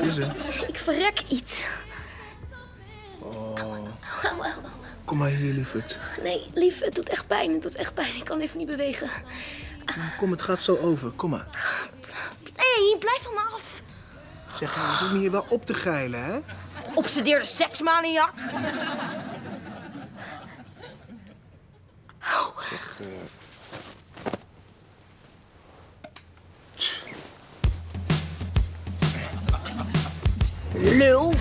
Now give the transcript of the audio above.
Wat is er? Ik verrek iets. Oh. Kom maar hier, lieverd. Nee, lief, het doet echt pijn. Het doet echt pijn. Ik kan even niet bewegen. Nou, kom, het gaat zo over. Kom maar. Nee, blijf van me af. Zeg, we zitten hier wel op te geilen, hè? Geobsedeerde seksmaniak. Zeg, Lul.